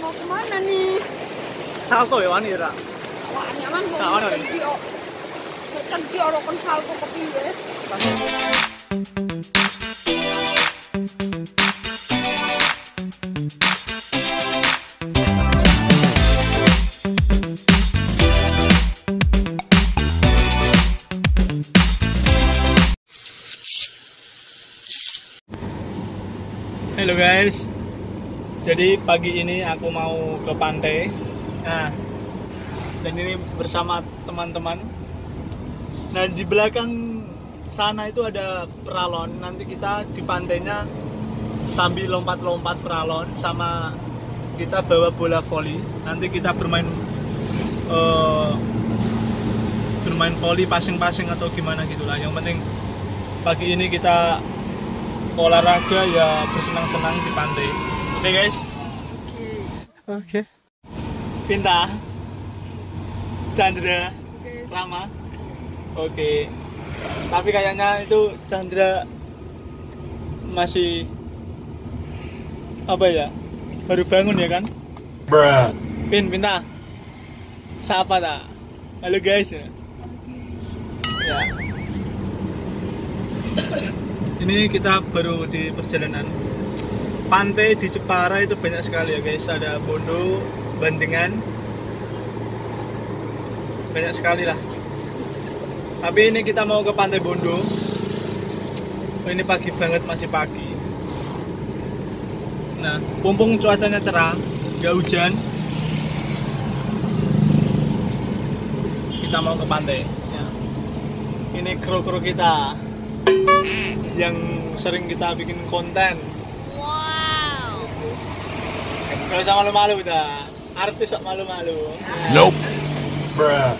Mau kemana nih? Salto ya wani ra. Wani aman kok. Cen ki ora kon salto kepiye. Halo guys, jadi pagi ini aku mau ke pantai. Nah, dan ini bersama teman-teman. Nah, di belakang sana itu ada peralon. Nanti kita di pantainya sambil lompat-lompat peralon, sama kita bawa bola voli. Nanti kita bermain voli pasing-pasing atau gimana gitulah. Yang penting pagi ini kita olahraga ya, bersenang-senang di pantai. Oke guys. Oke. Pinta, Chandra, Rama. Oke. Tapi kayaknya itu Chandra masih apa ya? Baru bangun ya kan? Bruh. Pinta. Siapa tak? Halo guys. Ya. Ini kita baru di perjalanan. Pantai di Jepara itu banyak sekali ya guys. Ada Bondo, Bandengan, banyak sekali lah. Tapi ini kita mau ke Pantai Bondo. Ini pagi banget, masih pagi. Nah, mumpung cuacanya cerah, nggak hujan, kita mau ke pantai ya. Ini kru-kru kita yang sering kita bikin konten. Wow. Gak usah malu-malu kita. Artis sok malu-malu. Nope. Bruh.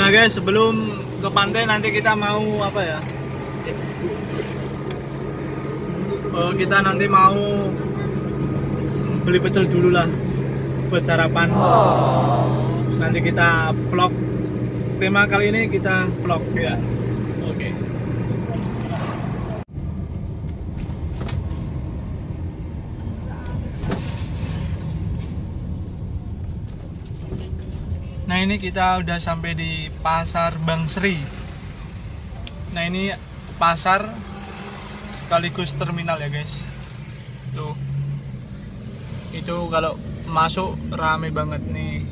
Nah guys, sebelum ke pantai nanti kita mau apa ya? Kita nanti mau beli pecel dulu lah buat sarapan. Nanti kita vlog. Tema kali ini kita vlog ya. Oke. Nah, ini kita udah sampai di Pasar Bang Sri. Nah, ini pasar sekaligus terminal ya, guys. Tuh. Itu kalau masuk rame banget nih.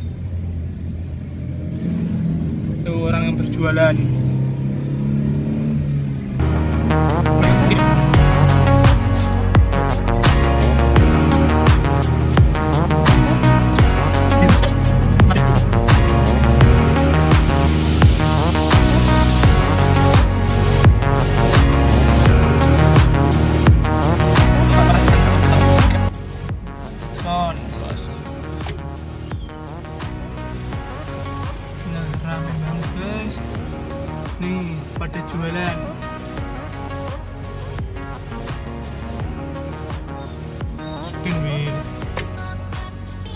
Itu orang yang berjualan. Nih, pada jualan. Spin wheel.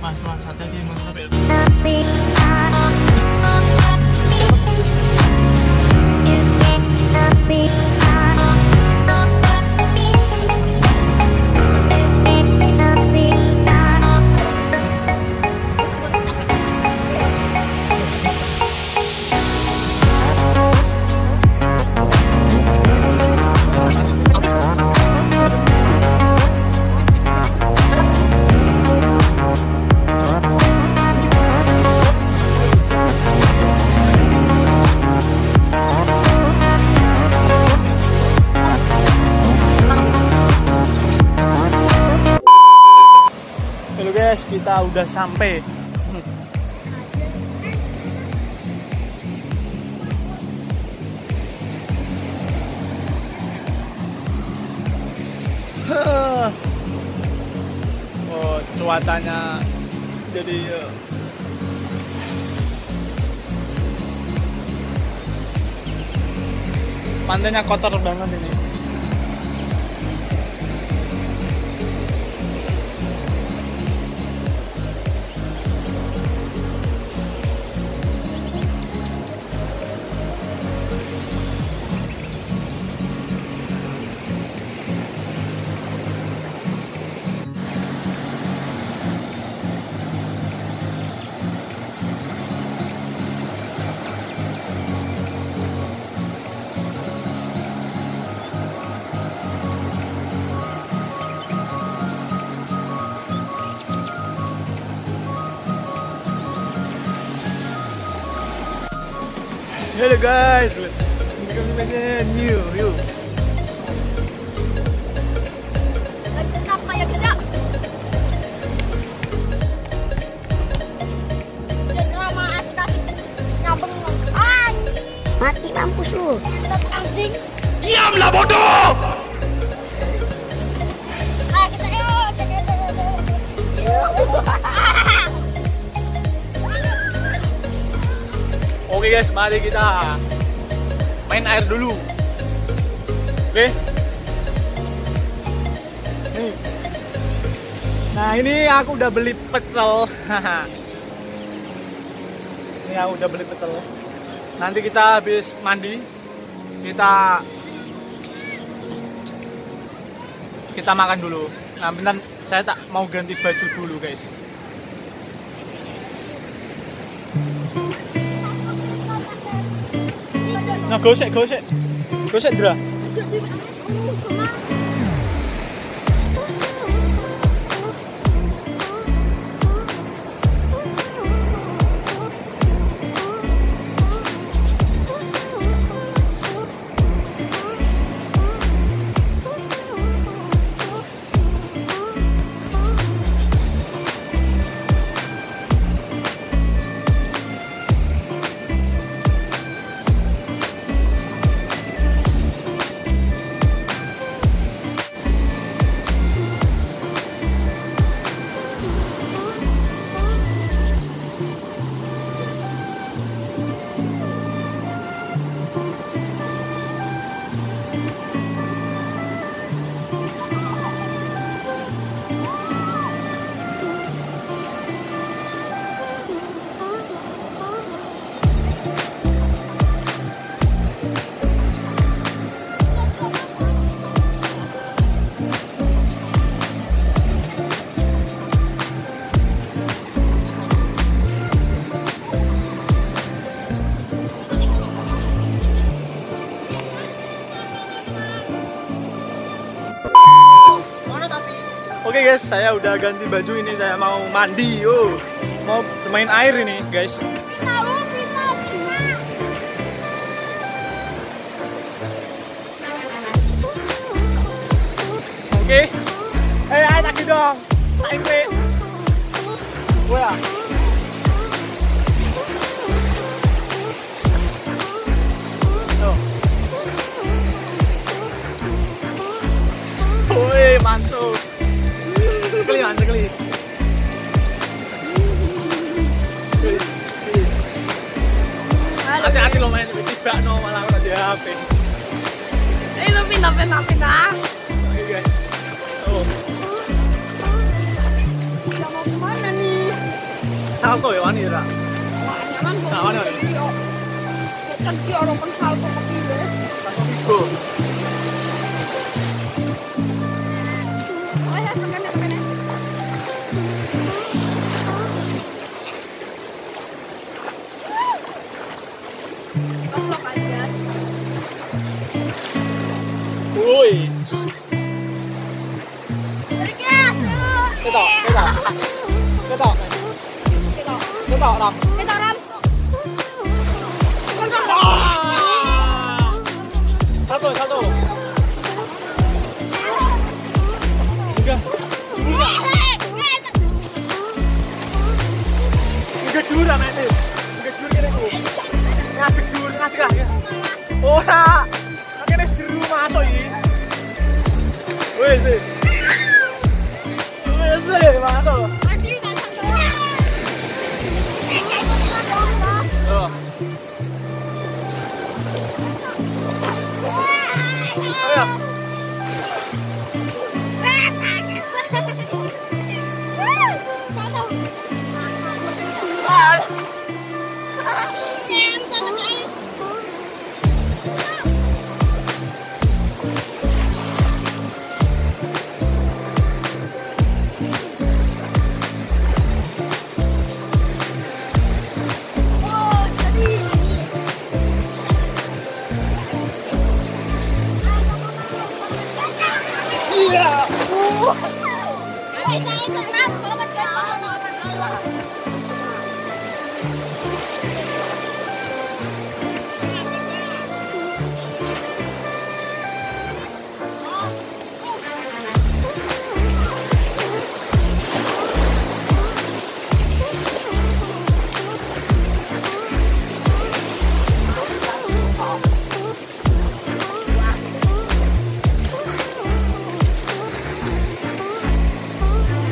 Mas, satu aja yang nontak. Kita udah sampai. Oh, cuacanya jadi pantainya kotor banget ini. Hello guys, welcome back to new. Mati mampus lu. Anjing. Diamlah bodoh. Oke guys, mari kita main air dulu. Oke. Nih. Nah, ini aku udah beli pecel. Nanti kita habis mandi, kita makan dulu. Nah, bentar saya tak mau ganti baju dulu, guys. Nah, gosek, Dra. Oke guys, saya udah ganti baju ini, saya mau mandi, mau bermain air ini guys. Oke, ayo lagi dong, ayo. Wah. Woi, mantul. Sekali. Hati-hati lo main tiba no malah udah di HP. Eh lo pindah. Oke guys. Kita mau kemana nih? Salto ya wani lah. Wani. Cantik orang pun salto pakai deh. Salto. Oh ya teman-teman.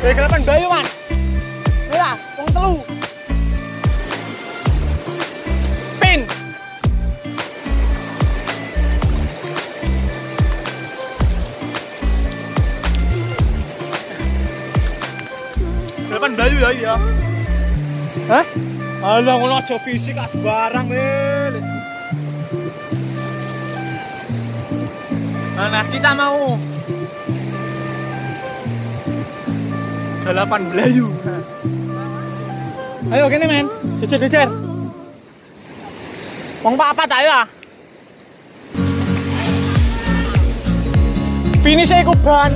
Begelapan bayu, man. Bila, wong telu. Pin. Begelapan bayu ya, iya. Hah? Alah, ngono aja fisik as barang, Mil. Nah, kita mau balapan belayu. Ayo kene men, jejer-jejer. Wong papat ayo ah. Finish iku ban.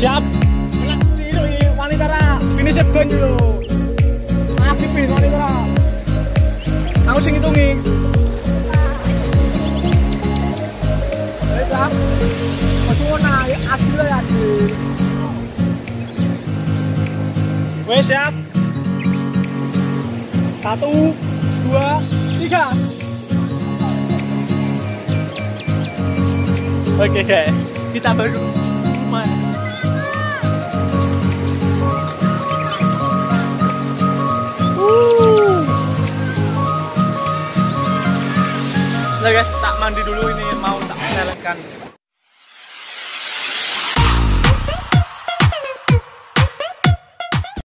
Siap. Enak dulu iki wanita ra. Finish ban dulu. Mati pin wanita ra. Aku sing ngitungi. Ayo siap. Nah, ya adil ya adil. Wes siap. 1, 2, 3. Oke guys, kita baru rumah. Nah guys, tak mandi dulu ini mau tak selesaikan.